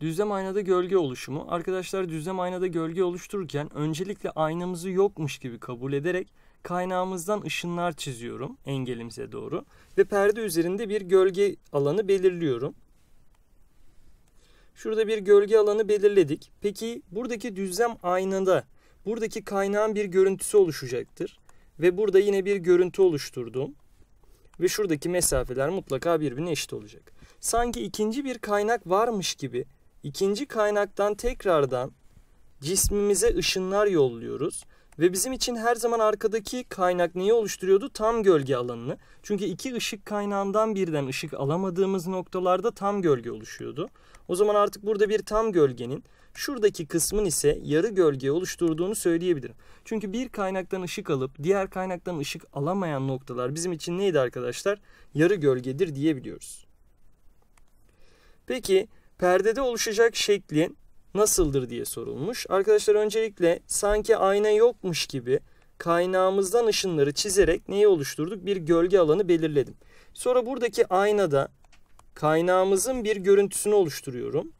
Düzlem aynada gölge oluşumu. Arkadaşlar düzlem aynada gölge oluştururken öncelikle aynamızı yokmuş gibi kabul ederek kaynağımızdan ışınlar çiziyorum engelimize doğru. Ve perde üzerinde bir gölge alanı belirliyorum. Şurada bir gölge alanı belirledik. Peki buradaki düzlem aynada buradaki kaynağın bir görüntüsü oluşacaktır. Ve burada yine bir görüntü oluşturdum. Ve şuradaki mesafeler mutlaka birbirine eşit olacak. Sanki ikinci bir kaynak varmış gibi ikinci kaynaktan tekrardan cismimize ışınlar yolluyoruz. Ve bizim için her zaman arkadaki kaynak neyi oluşturuyordu? Tam gölge alanını. Çünkü iki ışık kaynağından birden ışık alamadığımız noktalarda tam gölge oluşuyordu. O zaman artık burada bir tam gölgenin, şuradaki kısmın ise yarı gölge oluşturduğunu söyleyebilirim. Çünkü bir kaynaktan ışık alıp diğer kaynaktan ışık alamayan noktalar bizim için neydi arkadaşlar? Yarı gölgedir diyebiliyoruz. Peki perdede oluşacak şeklin nasıldır diye sorulmuş. Arkadaşlar öncelikle sanki ayna yokmuş gibi kaynağımızdan ışınları çizerek neyi oluşturduk? Bir gölge alanı belirledim. Sonra buradaki aynada kaynağımızın bir görüntüsünü oluşturuyorum.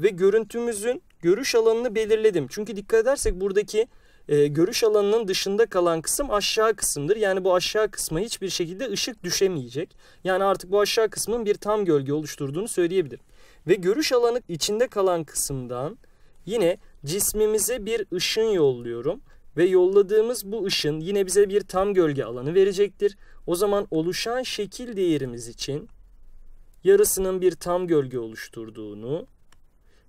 Ve görüntümüzün görüş alanını belirledim. Çünkü dikkat edersek buradaki görüş alanının dışında kalan kısım aşağı kısımdır. Yani bu aşağı kısma hiçbir şekilde ışık düşemeyecek. Yani artık bu aşağı kısmın bir tam gölge oluşturduğunu söyleyebilirim. Ve görüş alanı içinde kalan kısımdan yine cismimize bir ışın yolluyorum. Ve yolladığımız bu ışın yine bize bir tam gölge alanı verecektir. O zaman oluşan şekil değerimiz için yarısının bir tam gölge oluşturduğunu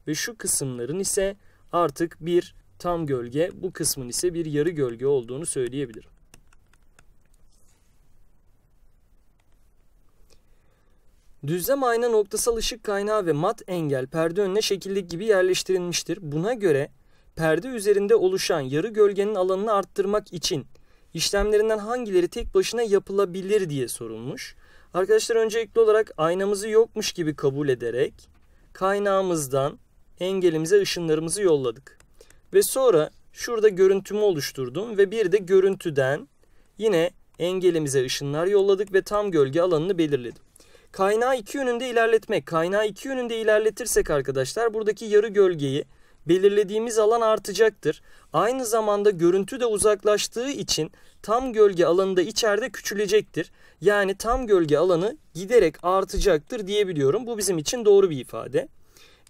ve şu kısımların ise artık bir tam gölge, bu kısmın ise bir yarı gölge olduğunu söyleyebilirim. Düzlem ayna noktasal ışık kaynağı ve mat engel perde önüne şekildeki gibi yerleştirilmiştir. Buna göre perde üzerinde oluşan yarı gölgenin alanını arttırmak için işlemlerinden hangileri tek başına yapılabilir diye sorulmuş. Arkadaşlar öncelikli olarak aynamızı yokmuş gibi kabul ederek kaynağımızdan engelimize ışınlarımızı yolladık. Ve sonra şurada görüntümü oluşturdum ve bir de görüntüden yine engelimize ışınlar yolladık ve tam gölge alanını belirledim. Kaynağı iki yönünde ilerletmek. Kaynağı iki yönünde ilerletirsek arkadaşlar buradaki yarı gölgeyi belirlediğimiz alan artacaktır. Aynı zamanda görüntü de uzaklaştığı için tam gölge alanı da içeride küçülecektir. Yani tam gölge alanı giderek artacaktır diyebiliyorum. Bu bizim için doğru bir ifade.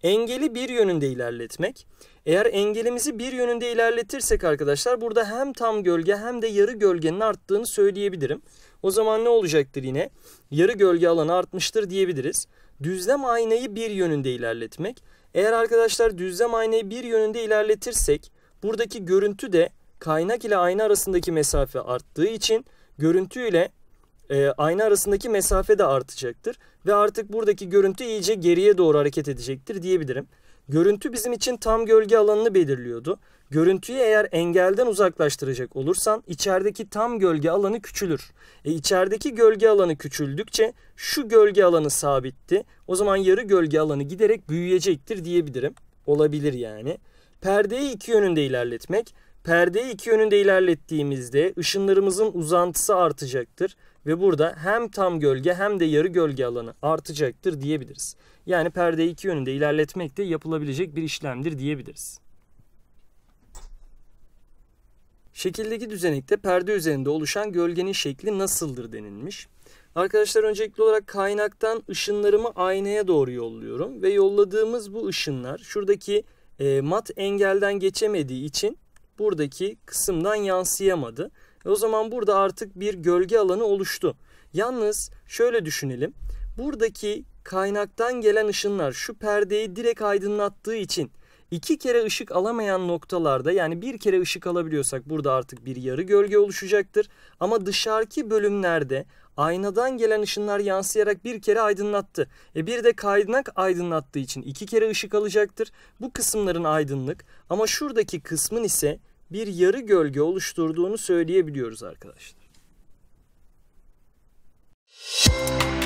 Engeli bir yönünde ilerletmek. Eğer engelimizi bir yönünde ilerletirsek arkadaşlar burada hem tam gölge hem de yarı gölgenin arttığını söyleyebilirim. O zaman ne olacaktır yine? Yarı gölge alanı artmıştır diyebiliriz. Düzlem aynayı bir yönünde ilerletmek. Eğer arkadaşlar düzlem aynayı bir yönünde ilerletirsek buradaki görüntü de kaynak ile ayna arasındaki mesafe arttığı için görüntü ile ayna arasındaki mesafe de artacaktır. Ve artık buradaki görüntü iyice geriye doğru hareket edecektir diyebilirim. Görüntü bizim için tam gölge alanını belirliyordu. Görüntüyü eğer engelden uzaklaştıracak olursan içerideki tam gölge alanı küçülür. İçerideki gölge alanı küçüldükçe şu gölge alanı sabitti. O zaman yarı gölge alanı giderek büyüyecektir diyebilirim. Olabilir yani. Perdeyi iki yönünde ilerletmek. Perdeyi iki yönünde ilerlettiğimizde ışınlarımızın uzantısı artacaktır. Ve burada hem tam gölge hem de yarı gölge alanı artacaktır diyebiliriz. Yani perdeyi iki yönünde ilerletmek de yapılabilecek bir işlemdir diyebiliriz. Şekildeki düzenekte perde üzerinde oluşan gölgenin şekli nasıldır denilmiş. Arkadaşlar öncelikli olarak kaynaktan ışınlarımı aynaya doğru yolluyorum. Ve yolladığımız bu ışınlar şuradaki mat engelden geçemediği için buradaki kısımdan yansıyamadı. O zaman burada artık bir gölge alanı oluştu. Yalnız şöyle düşünelim. Buradaki kaynaktan gelen ışınlar şu perdeyi direkt aydınlattığı için iki kere ışık alamayan noktalarda, yani bir kere ışık alabiliyorsak burada artık bir yarı gölge oluşacaktır. Ama dışarıki bölümlerde aynadan gelen ışınlar yansıyarak bir kere aydınlattı. Bir de kaynak aydınlattığı için iki kere ışık alacaktır. Bu kısımların aydınlık ama şuradaki kısmın ise bir yarı gölge oluşturduğunu söyleyebiliyoruz arkadaşlar.